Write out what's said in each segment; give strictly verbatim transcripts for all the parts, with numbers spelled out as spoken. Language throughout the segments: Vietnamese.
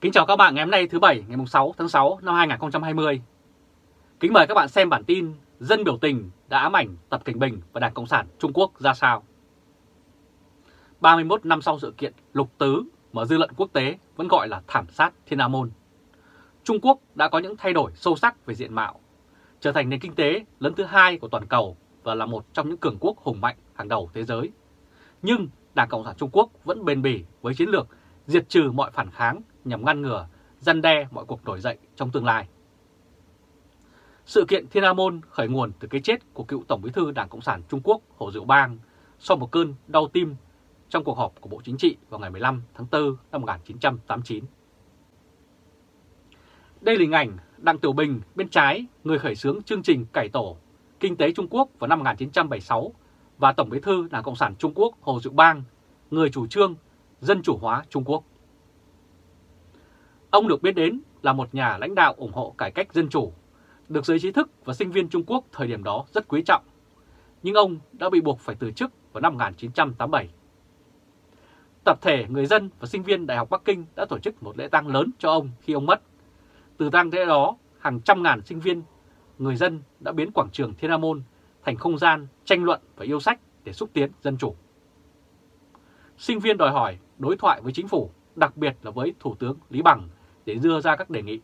Kính chào các bạn ngày hôm nay thứ Bảy ngày sáu tháng sáu năm hai nghìn không trăm hai mươi. Kính mời các bạn xem bản tin dân biểu tình đã ám ảnh Tập Cận Bình và Đảng Cộng sản Trung Quốc ra sao. ba mươi mốt năm sau sự kiện Lục Tứ mà dư luận quốc tế vẫn gọi là thảm sát Thiên An Môn, Trung Quốc đã có những thay đổi sâu sắc về diện mạo, trở thành nền kinh tế lớn thứ hai của toàn cầu và là một trong những cường quốc hùng mạnh hàng đầu thế giới. Nhưng Đảng Cộng sản Trung Quốc vẫn bền bỉ với chiến lược diệt trừ mọi phản kháng nhằm ngăn ngừa, răn đe mọi cuộc nổi dậy trong tương lai. Sự kiện Thiên An Môn khởi nguồn từ cái chết của cựu Tổng Bí thư Đảng Cộng sản Trung Quốc Hồ Diệu Bang sau một cơn đau tim trong cuộc họp của Bộ Chính trị vào ngày mười lăm tháng tư năm một nghìn chín trăm tám mươi chín. Đây là hình ảnh Đặng Tiểu Bình bên trái, người khởi xướng chương trình cải tổ kinh tế Trung Quốc vào năm một nghìn chín trăm bảy mươi sáu, và Tổng Bí thư Đảng Cộng sản Trung Quốc Hồ Diệu Bang, người chủ trương dân chủ hóa Trung Quốc. Ông được biết đến là một nhà lãnh đạo ủng hộ cải cách dân chủ, được giới trí thức và sinh viên Trung Quốc thời điểm đó rất quý trọng, nhưng ông đã bị buộc phải từ chức vào năm một nghìn chín trăm tám mươi bảy. Tập thể người dân và sinh viên Đại học Bắc Kinh đã tổ chức một lễ tang lớn cho ông khi ông mất. Từ tang lễ đó, hàng trăm ngàn sinh viên người dân đã biến quảng trường Thiên An Môn thành không gian tranh luận và yêu sách để xúc tiến dân chủ. Sinh viên đòi hỏi đối thoại với chính phủ, đặc biệt là với Thủ tướng Lý Bằng, để đưa ra các đề nghị.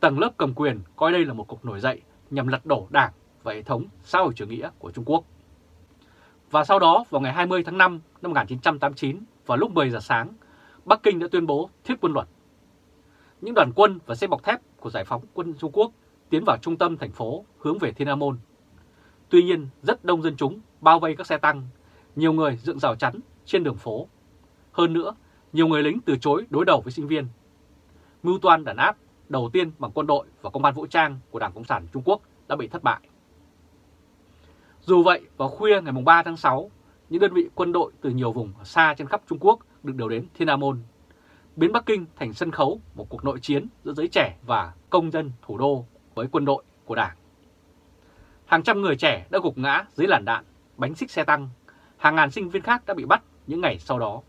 Tầng lớp cầm quyền coi đây là một cuộc nổi dậy nhằm lật đổ đảng và hệ thống xã hội chủ nghĩa của Trung Quốc. Và sau đó, vào ngày hai mươi tháng năm năm một nghìn chín trăm tám mươi chín, vào lúc mười giờ sáng, Bắc Kinh đã tuyên bố thiết quân luật. Những đoàn quân và xe bọc thép của Giải phóng quân Trung Quốc tiến vào trung tâm thành phố hướng về Thiên An Môn. Tuy nhiên, rất đông dân chúng bao vây các xe tăng, nhiều người dựng rào chắn trên đường phố. Hơn nữa, nhiều người lính từ chối đối đầu với sinh viên. Mưu toan đàn áp đầu tiên bằng quân đội và công an vũ trang của Đảng Cộng sản Trung Quốc đã bị thất bại. Dù vậy, vào khuya ngày ba tháng sáu, những đơn vị quân đội từ nhiều vùng xa trên khắp Trung Quốc được điều đến Thiên An Môn, biến Bắc Kinh thành sân khấu một cuộc nội chiến giữa giới trẻ và công dân thủ đô với quân đội của Đảng. Hàng trăm người trẻ đã gục ngã dưới làn đạn, bánh xích xe tăng, hàng ngàn sinh viên khác đã bị bắt những ngày sau đó.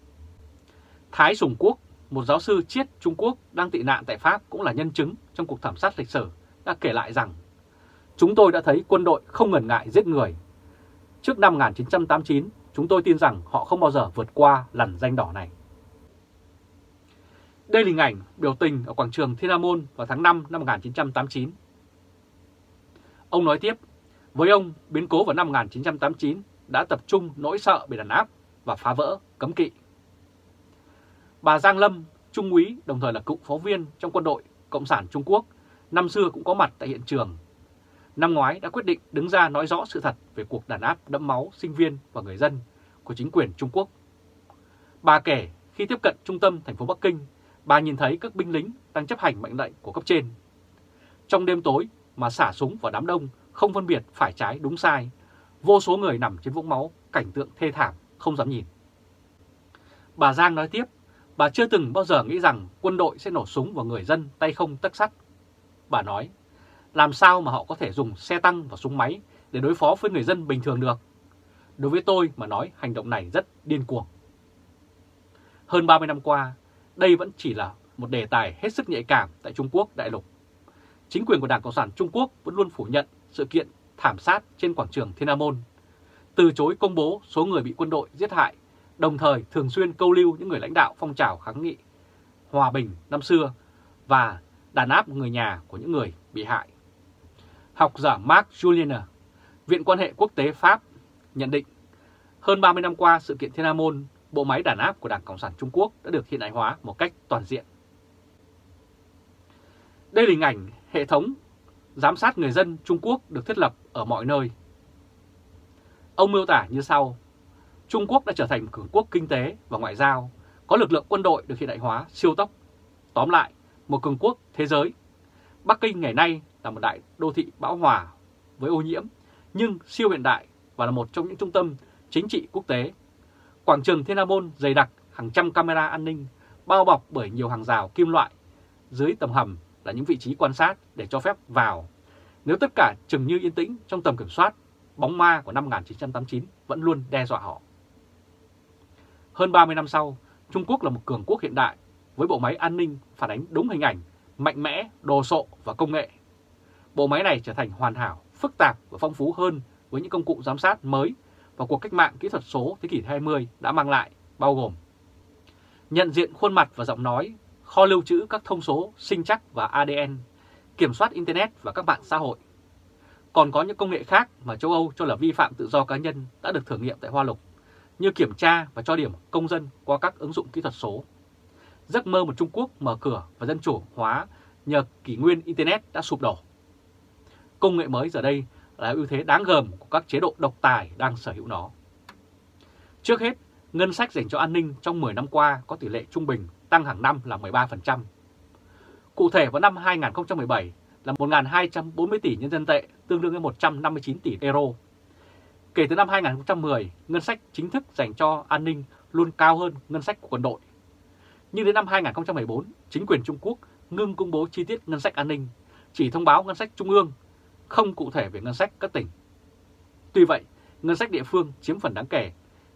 Thái Sùng Quốc, một giáo sư triết Trung Quốc đang tị nạn tại Pháp, cũng là nhân chứng trong cuộc thảm sát lịch sử, đã kể lại rằng: "Chúng tôi đã thấy quân đội không ngần ngại giết người. Trước năm một nghìn chín trăm tám mươi chín, chúng tôi tin rằng họ không bao giờ vượt qua lằn ranh đỏ này." Đây là hình ảnh biểu tình ở quảng trường Thiên An Môn vào tháng năm năm một nghìn chín trăm tám mươi chín. Ông nói tiếp: "Với ông, biến cố vào năm một nghìn chín trăm tám mươi chín đã tập trung nỗi sợ bị đàn áp và phá vỡ cấm kỵ." Bà Giang Lâm, trung úy đồng thời là cựu phóng viên trong quân đội Cộng sản Trung Quốc, năm xưa cũng có mặt tại hiện trường. Năm ngoái đã quyết định đứng ra nói rõ sự thật về cuộc đàn áp đẫm máu sinh viên và người dân của chính quyền Trung Quốc. Bà kể khi tiếp cận trung tâm thành phố Bắc Kinh, bà nhìn thấy các binh lính đang chấp hành mệnh lệnh của cấp trên. Trong đêm tối mà xả súng vào đám đông, không phân biệt phải trái đúng sai, vô số người nằm trên vũng máu, cảnh tượng thê thảm, không dám nhìn. Bà Giang nói tiếp, bà chưa từng bao giờ nghĩ rằng quân đội sẽ nổ súng vào người dân tay không tấc sắt. Bà nói, làm sao mà họ có thể dùng xe tăng và súng máy để đối phó với người dân bình thường được. Đối với tôi mà nói, hành động này rất điên cuồng. Hơn ba mươi năm qua, đây vẫn chỉ là một đề tài hết sức nhạy cảm tại Trung Quốc đại lục. Chính quyền của Đảng Cộng sản Trung Quốc vẫn luôn phủ nhận sự kiện thảm sát trên quảng trường Thiên An Môn, từ chối công bố số người bị quân đội giết hại, đồng thời thường xuyên câu lưu những người lãnh đạo phong trào kháng nghị hòa bình năm xưa và đàn áp người nhà của những người bị hại. Học giả Mark Juliener, Viện quan hệ quốc tế Pháp nhận định, hơn ba mươi năm qua sự kiện Thiên An Môn, bộ máy đàn áp của Đảng Cộng sản Trung Quốc đã được hiện đại hóa một cách toàn diện. Đây là hình ảnh hệ thống giám sát người dân Trung Quốc được thiết lập ở mọi nơi. Ông miêu tả như sau: Trung Quốc đã trở thành cường quốc kinh tế và ngoại giao, có lực lượng quân đội được hiện đại hóa siêu tốc. Tóm lại, một cường quốc thế giới. Bắc Kinh ngày nay là một đại đô thị bão hòa với ô nhiễm, nhưng siêu hiện đại và là một trong những trung tâm chính trị quốc tế. Quảng trường Thiên An Môn dày đặc hàng trăm camera an ninh, bao bọc bởi nhiều hàng rào kim loại. Dưới tầng hầm là những vị trí quan sát để cho phép vào. Nếu tất cả chừng như yên tĩnh trong tầm kiểm soát, bóng ma của năm một nghìn chín trăm tám mươi chín vẫn luôn đe dọa họ. Hơn ba mươi năm sau, Trung Quốc là một cường quốc hiện đại với bộ máy an ninh phản ánh đúng hình ảnh, mạnh mẽ, đồ sộ và công nghệ. Bộ máy này trở thành hoàn hảo, phức tạp và phong phú hơn với những công cụ giám sát mới và cuộc cách mạng kỹ thuật số thế kỷ hai mươi đã mang lại, bao gồm nhận diện khuôn mặt và giọng nói, kho lưu trữ các thông số sinh trắc và a đê en, kiểm soát Internet và các mạng xã hội. Còn có những công nghệ khác mà châu Âu cho là vi phạm tự do cá nhân đã được thử nghiệm tại Hoa Lục, như kiểm tra và cho điểm công dân qua các ứng dụng kỹ thuật số. Giấc mơ một Trung Quốc mở cửa và dân chủ hóa nhờ kỷ nguyên Internet đã sụp đổ. Công nghệ mới giờ đây là ưu thế đáng gờm của các chế độ độc tài đang sở hữu nó. Trước hết, ngân sách dành cho an ninh trong mười năm qua có tỷ lệ trung bình tăng hàng năm là mười ba phần trăm. Cụ thể vào năm hai nghìn không trăm mười bảy là một nghìn hai trăm bốn mươi tỷ nhân dân tệ, tương đương với một trăm năm mươi chín tỷ euro. Kể từ năm hai nghìn không trăm mười, ngân sách chính thức dành cho an ninh luôn cao hơn ngân sách của quân đội. Nhưng đến năm hai nghìn không trăm mười bốn, chính quyền Trung Quốc ngưng công bố chi tiết ngân sách an ninh, chỉ thông báo ngân sách trung ương, không cụ thể về ngân sách các tỉnh. Tuy vậy, ngân sách địa phương chiếm phần đáng kể.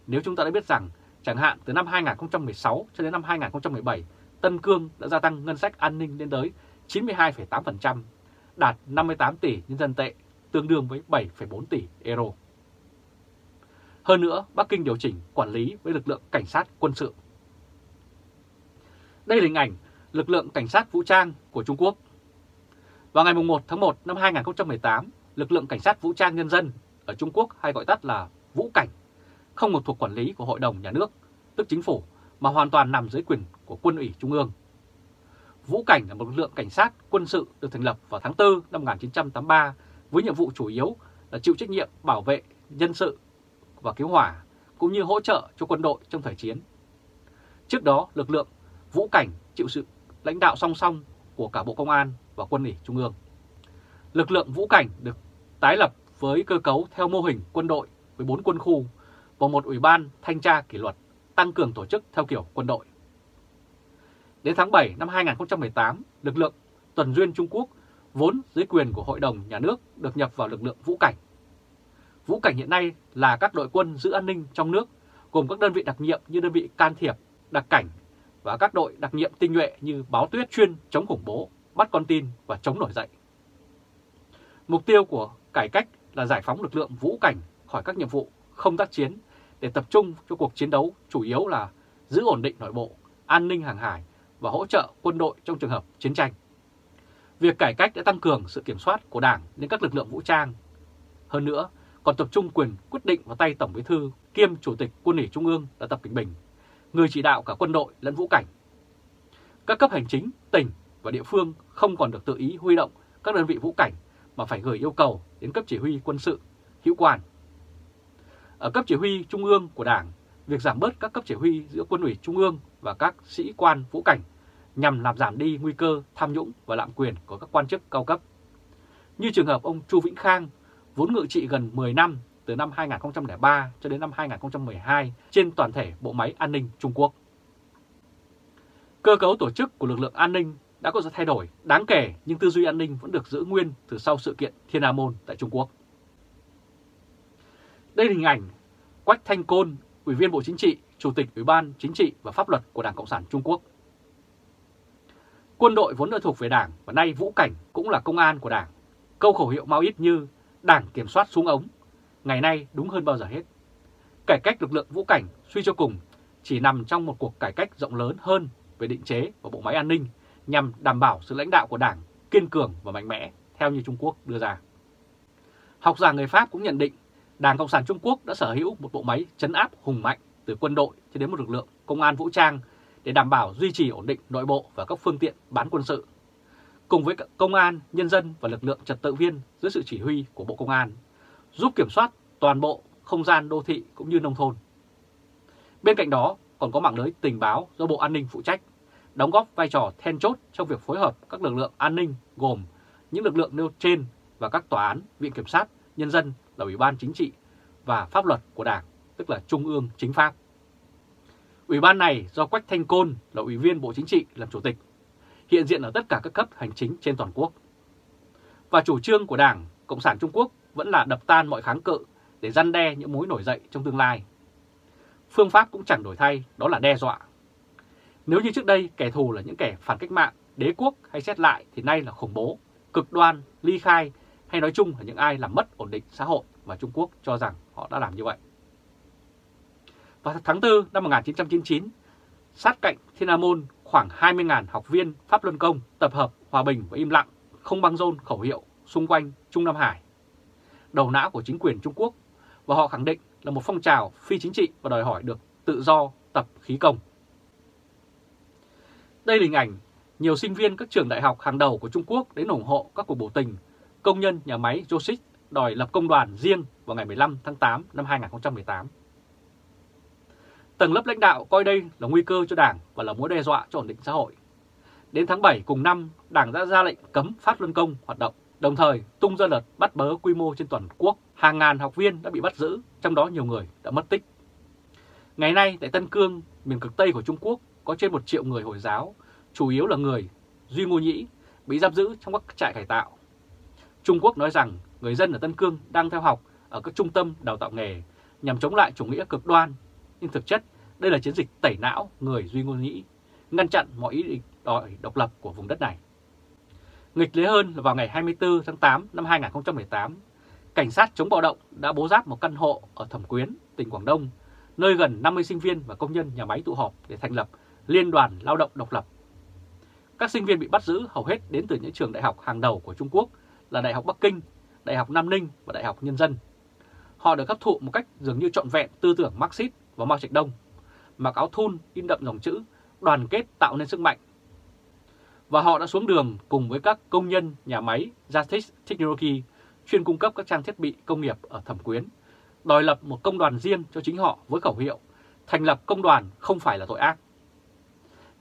Nếu chúng ta đã biết rằng, chẳng hạn từ năm hai nghìn không trăm mười sáu cho đến năm hai nghìn không trăm mười bảy, Tân Cương đã gia tăng ngân sách an ninh lên tới chín mươi hai phẩy tám phần trăm, đạt năm mươi tám tỷ nhân dân tệ, tương đương với bảy phẩy bốn tỷ euro. Hơn nữa, Bắc Kinh điều chỉnh quản lý với lực lượng cảnh sát quân sự. Đây là hình ảnh lực lượng cảnh sát vũ trang của Trung Quốc. Vào ngày mùng một tháng một năm hai nghìn không trăm mười tám, lực lượng cảnh sát vũ trang nhân dân ở Trung Quốc, hay gọi tắt là Vũ Cảnh, không một thuộc quản lý của Hội đồng Nhà nước, tức chính phủ, mà hoàn toàn nằm dưới quyền của Quân ủy Trung ương. Vũ Cảnh là một lực lượng cảnh sát quân sự được thành lập vào tháng tư năm một nghìn chín trăm tám mươi ba với nhiệm vụ chủ yếu là chịu trách nhiệm bảo vệ nhân sự và cứu hỏa, cũng như hỗ trợ cho quân đội trong thời chiến. Trước đó, lực lượng Vũ Cảnh chịu sự lãnh đạo song song của cả Bộ Công an và Quân ủy Trung ương. Lực lượng Vũ Cảnh được tái lập với cơ cấu theo mô hình quân đội với bốn quân khu và một ủy ban thanh tra kỷ luật, tăng cường tổ chức theo kiểu quân đội. Đến tháng bảy năm hai nghìn không trăm mười tám, lực lượng tuần duyên Trung Quốc vốn dưới quyền của Hội đồng Nhà nước được nhập vào lực lượng Vũ Cảnh. Vũ Cảnh hiện nay là các đội quân giữ an ninh trong nước, gồm các đơn vị đặc nhiệm như đơn vị can thiệp, đặc cảnh và các đội đặc nhiệm tinh nhuệ như báo tuyết chuyên chống khủng bố, bắt con tin và chống nổi dậy. Mục tiêu của cải cách là giải phóng lực lượng Vũ Cảnh khỏi các nhiệm vụ không tác chiến để tập trung cho cuộc chiến đấu chủ yếu là giữ ổn định nội bộ, an ninh hàng hải và hỗ trợ quân đội trong trường hợp chiến tranh. Việc cải cách đã tăng cường sự kiểm soát của Đảng đến các lực lượng vũ trang. Hơn nữa, còn tập trung quyền quyết định vào tay Tổng Bí thư kiêm Chủ tịch Quân ủy Trung ương là Tập Cận Bình, người chỉ đạo cả quân đội lẫn vũ cảnh. Các cấp hành chính, tỉnh và địa phương không còn được tự ý huy động các đơn vị vũ cảnh mà phải gửi yêu cầu đến cấp chỉ huy quân sự, hữu quan. Ở cấp chỉ huy trung ương của Đảng, việc giảm bớt các cấp chỉ huy giữa Quân ủy Trung ương và các sĩ quan vũ cảnh nhằm làm giảm đi nguy cơ tham nhũng và lạm quyền của các quan chức cao cấp. Như trường hợp ông Chu Vĩnh Khang, vốn ngự trị gần mười năm từ năm hai nghìn không trăm lẻ ba cho đến năm hai nghìn không trăm mười hai trên toàn thể bộ máy an ninh Trung Quốc. Cơ cấu tổ chức của lực lượng an ninh đã có sự thay đổi đáng kể, nhưng tư duy an ninh vẫn được giữ nguyên từ sau sự kiện Thiên An Môn tại Trung Quốc. Đây là hình ảnh Quách Thanh Côn, Ủy viên Bộ Chính trị, Chủ tịch Ủy ban Chính trị và Pháp luật của Đảng Cộng sản Trung Quốc. Quân đội vốn nơi thuộc về Đảng và nay Vũ Cảnh cũng là công an của Đảng. Câu khẩu hiệu Mao ít như Đảng kiểm soát xuống ống, ngày nay đúng hơn bao giờ hết. Cải cách lực lượng Vũ Cảnh suy cho cùng chỉ nằm trong một cuộc cải cách rộng lớn hơn về định chế và bộ máy an ninh nhằm đảm bảo sự lãnh đạo của Đảng kiên cường và mạnh mẽ theo như Trung Quốc đưa ra. Học giả người Pháp cũng nhận định Đảng Cộng sản Trung Quốc đã sở hữu một bộ máy trấn áp hùng mạnh từ quân đội cho đến một lực lượng công an vũ trang để đảm bảo duy trì ổn định nội bộ và các phương tiện bán quân sự, cùng với công an, nhân dân và lực lượng trật tự viên dưới sự chỉ huy của Bộ Công an, giúp kiểm soát toàn bộ không gian đô thị cũng như nông thôn. Bên cạnh đó còn có mạng lưới tình báo do Bộ An ninh phụ trách, đóng góp vai trò then chốt trong việc phối hợp các lực lượng an ninh gồm những lực lượng nêu trên và các tòa án, viện kiểm sát, nhân dân là Ủy ban Chính trị và Pháp luật của Đảng, tức là Trung ương Chính pháp. Ủy ban này do Quách Thanh Côn là Ủy viên Bộ Chính trị làm chủ tịch, hiện diện ở tất cả các cấp hành chính trên toàn quốc. Và chủ trương của Đảng Cộng sản Trung Quốc vẫn là đập tan mọi kháng cự để răn đe những mối nổi dậy trong tương lai. Phương pháp cũng chẳng đổi thay, đó là đe dọa. Nếu như trước đây kẻ thù là những kẻ phản cách mạng, đế quốc hay xét lại thì nay là khủng bố, cực đoan, ly khai hay nói chung là những ai làm mất ổn định xã hội, và Trung Quốc cho rằng họ đã làm như vậy. Vào tháng tư năm một nghìn chín trăm chín mươi chín, sát cạnh Thiên An Môn, khoảng hai mươi nghìn học viên Pháp Luân Công tập hợp hòa bình và im lặng, không băng rôn khẩu hiệu xung quanh Trung Nam Hải, đầu não của chính quyền Trung Quốc, và họ khẳng định là một phong trào phi chính trị và đòi hỏi được tự do tập khí công. Đây là hình ảnh nhiều sinh viên các trường đại học hàng đầu của Trung Quốc đến ủng hộ các cuộc biểu tình công nhân nhà máy Joseph đòi lập công đoàn riêng vào ngày mười lăm tháng tám năm hai nghìn không trăm mười tám. Tầng lớp lãnh đạo coi đây là nguy cơ cho Đảng và là mối đe dọa cho ổn định xã hội. Đến tháng bảy cùng năm, Đảng đã ra lệnh cấm Pháp Luân Công hoạt động, đồng thời tung ra đợt bắt bớ quy mô trên toàn quốc. Hàng ngàn học viên đã bị bắt giữ, trong đó nhiều người đã mất tích. Ngày nay tại Tân Cương, miền cực Tây của Trung Quốc, có trên một triệu người Hồi giáo, chủ yếu là người Duy Ngô Nhĩ, bị giam giữ trong các trại cải tạo. Trung Quốc nói rằng người dân ở Tân Cương đang theo học ở các trung tâm đào tạo nghề nhằm chống lại chủ nghĩa cực đoan, nhưng thực chất đây là chiến dịch tẩy não người Duy Ngô Nhĩ, ngăn chặn mọi ý định đòi độc lập của vùng đất này. Nghịch lý hơn là vào ngày hai mươi tư tháng tám năm hai nghìn không trăm mười tám, cảnh sát chống bạo động đã bố giáp một căn hộ ở Thẩm Quyến, tỉnh Quảng Đông, nơi gần năm mươi sinh viên và công nhân nhà máy tụ họp để thành lập Liên đoàn Lao động Độc lập. Các sinh viên bị bắt giữ hầu hết đến từ những trường đại học hàng đầu của Trung Quốc là Đại học Bắc Kinh, Đại học Nam Ninh và Đại học Nhân dân. Họ được hấp thụ một cách dường như trọn vẹn tư tưởng Marxist và Mao Trạch Đông, mặc áo thun in đậm dòng chữ đoàn kết tạo nên sức mạnh. Và họ đã xuống đường cùng với các công nhân nhà máy Gia Thích Technology chuyên cung cấp các trang thiết bị công nghiệp ở Thẩm Quyến, đòi lập một công đoàn riêng cho chính họ với khẩu hiệu thành lập công đoàn không phải là tội ác.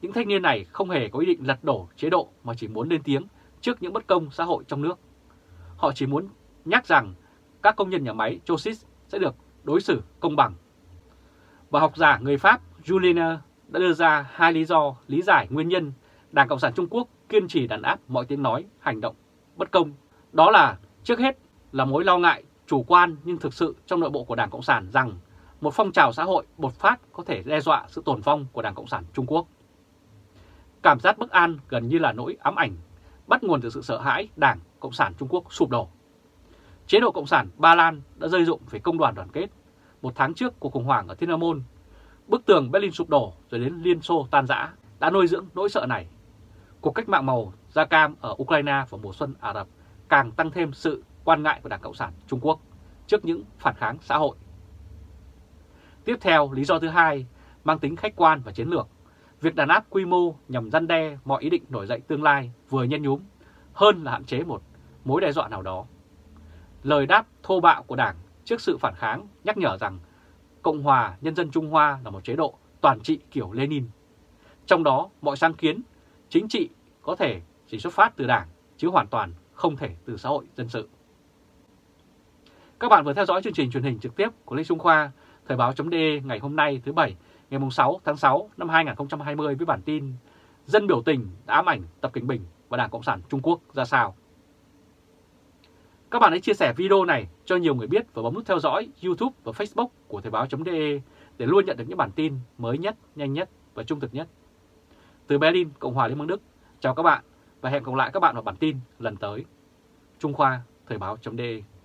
Những thanh niên này không hề có ý định lật đổ chế độ mà chỉ muốn lên tiếng trước những bất công xã hội trong nước. Họ chỉ muốn nhắc rằng các công nhân nhà máy Chosis sẽ được đối xử công bằng. Và học giả người Pháp Juliener đã đưa ra hai lý do lý giải nguyên nhân Đảng Cộng sản Trung Quốc kiên trì đàn áp mọi tiếng nói, hành động bất công. Đó là trước hết là mối lo ngại chủ quan nhưng thực sự trong nội bộ của Đảng Cộng sản rằng một phong trào xã hội bột phát có thể đe dọa sự tồn vong của Đảng Cộng sản Trung Quốc. Cảm giác bất an gần như là nỗi ám ảnh, bắt nguồn từ sự sợ hãi Đảng Cộng sản Trung Quốc sụp đổ. Chế độ Cộng sản Ba Lan đã rơi rụng về công đoàn đoàn kết. Một tháng trước cuộc khủng hoảng ở Thiên An Môn, bức tường Berlin sụp đổ rồi đến Liên Xô tan rã đã nuôi dưỡng nỗi sợ này. Cuộc cách mạng màu da cam ở Ukraine vào mùa xuân Ả Rập càng tăng thêm sự quan ngại của Đảng Cộng sản Trung Quốc trước những phản kháng xã hội. Tiếp theo, lý do thứ hai mang tính khách quan và chiến lược. Việc đàn áp quy mô nhằm răn đe mọi ý định nổi dậy tương lai vừa nhen nhúm hơn là hạn chế một mối đe dọa nào đó. Lời đáp thô bạo của Đảng trước sự phản kháng nhắc nhở rằng Cộng hòa Nhân dân Trung Hoa là một chế độ toàn trị kiểu Lenin. Trong đó, mọi sáng kiến chính trị có thể chỉ xuất phát từ Đảng chứ hoàn toàn không thể từ xã hội dân sự. Các bạn vừa theo dõi chương trình truyền hình trực tiếp của Lê Trung Khoa, Thời báo.de ngày hôm nay thứ Bảy, ngày sáu tháng sáu năm hai nghìn không trăm hai mươi với bản tin Dân biểu tình đã ám ảnh Tập Cận Bình và Đảng Cộng sản Trung Quốc ra sao. Các bạn hãy chia sẻ video này cho nhiều người biết và bấm nút theo dõi YouTube và Facebook của Thời báo.de để luôn nhận được những bản tin mới nhất, nhanh nhất và trung thực nhất. Từ Berlin, Cộng hòa Liên bang Đức, chào các bạn và hẹn gặp lại các bạn vào bản tin lần tới. Trung Khoa, Thời báo.de.